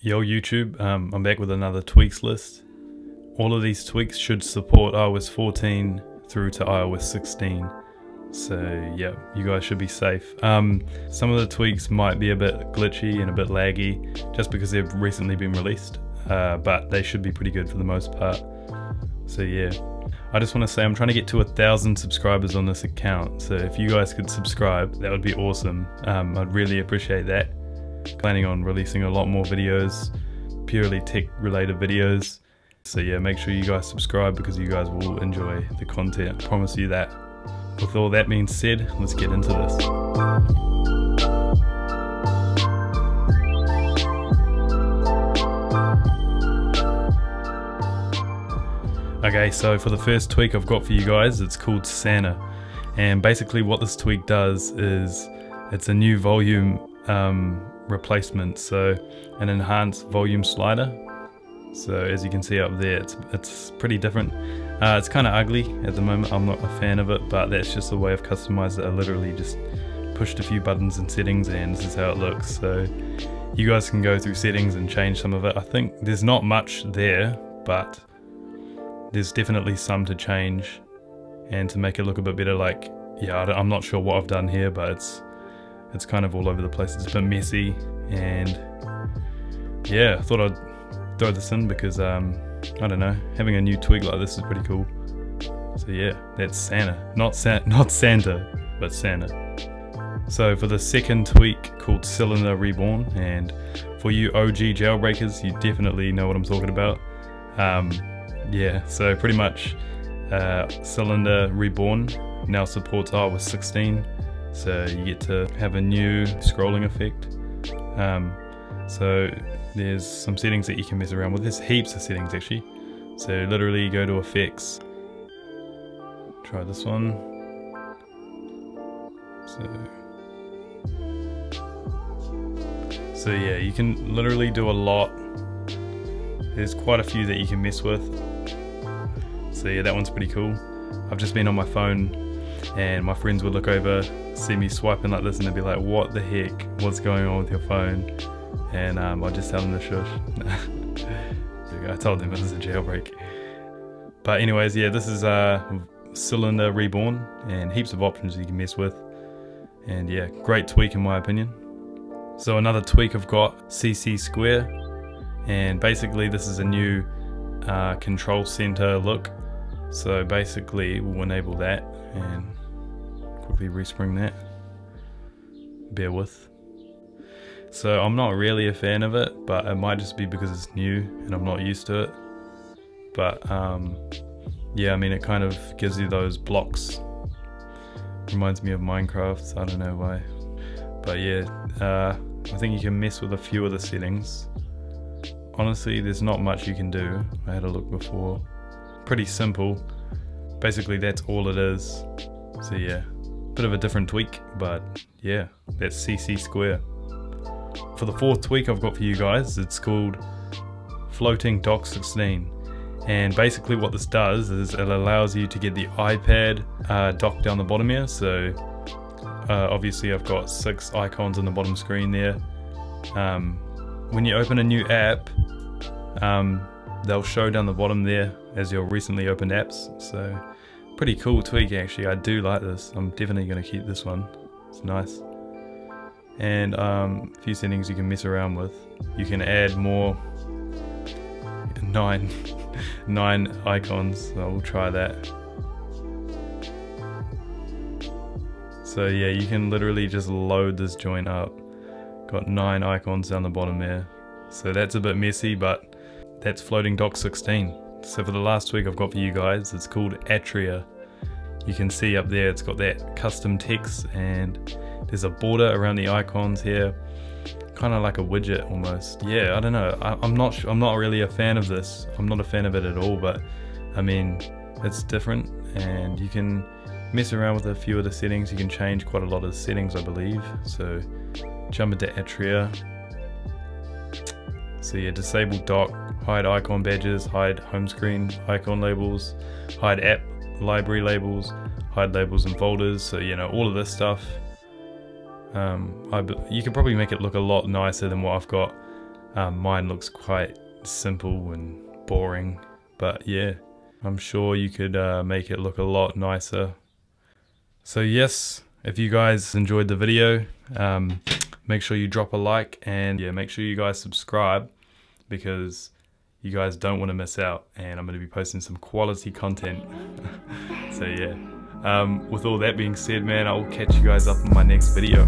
Yo YouTube, I'm back with another tweaks list. All of these tweaks should support iOS 14 through to iOS 16. So yeah, you guys should be safe. Some of the tweaks might be a bit glitchy and a bit laggy just because they've recently been released, but they should be pretty good for the most part. So yeah, I just want to say I'm trying to get to 1,000 subscribers on this account. So if you guys could subscribe, that would be awesome. I'd really appreciate that. Planning on releasing a lot more videos, purely tech related videos, so yeah, make sure you guys subscribe because you guys will enjoy the content, I promise you that. With all that being said, let's get into this. Okay, so for the first tweak I've got for you guys, it's called Santa, and basically what this tweak does is it's a new volume replacement, so an enhanced volume slider. So as you can see up there, it's pretty different. It's kind of ugly at the moment, I'm not a fan of it, but that's just a way I've customized it. I literally just pushed a few buttons and settings and this is how it looks, so you guys can go through settings and change some of it. I think there's not much there, but there's definitely some to change and to make it look a bit better. Like, yeah, I'm not sure what I've done here, but it's kind of all over the place. It's a bit messy, and yeah, I thought I'd throw this in because I don't know, having a new tweak like this is pretty cool. So yeah, that's Santa, not Santa, but Santa. So for the second tweak, called Cylinder Reborn, and for you OG jailbreakers, you definitely know what I'm talking about. Yeah, so pretty much Cylinder Reborn now supports iOS 16. So you get to have a new scrolling effect. So there's some settings that you can mess around with. There's heaps of settings actually. So literally go to effects. Try this one. So yeah, you can literally do a lot. There's quite a few that you can mess with. So yeah, that one's pretty cool. I've just been on my phone and my friends would look over, see me swiping like this, and they'd be like, what the heck, what's going on with your phone? And I'd just tell them to shush. I told them it was a jailbreak. But anyways, yeah, this is Cylinder Reborn, and heaps of options you can mess with. And yeah, great tweak in my opinion. So another tweak I've got, CC Square, and basically this is a new control center look. So basically we'll enable that and quickly respring that, bear with. So I'm not really a fan of it, but it might just be because it's new and I'm not used to it. But yeah, I mean, it kind of gives you those blocks. Reminds me of Minecraft, I don't know why. But yeah, I think you can mess with a few of the settings. Honestly, there's not much you can do. I had a look before. Pretty simple. Basically that's all it is. So yeah, bit of a different tweak, but yeah, that's CC Square. For the fourth tweak I've got for you guys, it's called Floating Dock 16. And basically what this does is it allows you to get the iPad dock down the bottom here. So obviously I've got 6 icons on the bottom screen there. When you open a new app, they'll show down the bottom there as your recently opened apps. So pretty cool tweak actually, I do like this. I'm definitely going to keep this one, it's nice. And a few settings you can mess around with. You can add more, 9 icons, so I'll try that. So yeah, you can literally just load this joint up. Got 9 icons down the bottom there. So that's a bit messy, but that's Floating Dock 16. So for the last tweak I've got for you guys, it's called Atria. You can see up there it's got that custom text, and there's a border around the icons here, kind of like a widget almost. Yeah, I don't know, I'm not really a fan of this. I'm not a fan of it at all, but I mean, it's different and you can mess around with a few of the settings. You can change quite a lot of the settings, I believe. So jump into Atria. So yeah, disable dock, hide icon badges, hide home screen icon labels, hide app library labels, hide labels and folders. So you know, all of this stuff. You could probably make it look a lot nicer than what I've got. Mine looks quite simple and boring, but yeah, I'm sure you could make it look a lot nicer. So yes, if you guys enjoyed the video, make sure you drop a like, and yeah, make sure you guys subscribe, because you guys don't want to miss out, and I'm going to be posting some quality content. So yeah, with all that being said, man, I'll catch you guys up in my next video.